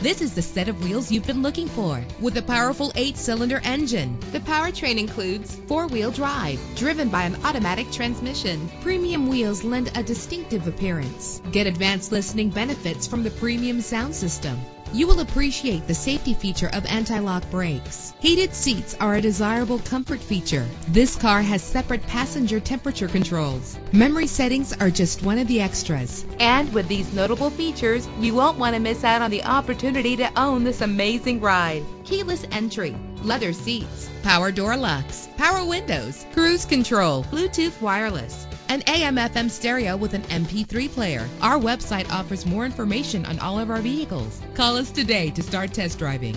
This is the set of wheels you've been looking for with a powerful 8-cylinder engine. The powertrain includes 4-wheel drive driven by an automatic transmission. Premium wheels lend a distinctive appearance. Get advanced listening benefits from the premium sound system. You will appreciate the safety feature of anti-lock brakes. Heated seats are a desirable comfort feature. This car has separate passenger temperature controls. Memory settings are just one of the extras. And with these notable features, you won't want to miss out on the opportunity to own this amazing ride. Keyless entry, leather seats, power door locks, power windows, cruise control, Bluetooth wireless, an AM/FM stereo with an MP3 player. Our website offers more information on all of our vehicles. Call us today to start test driving.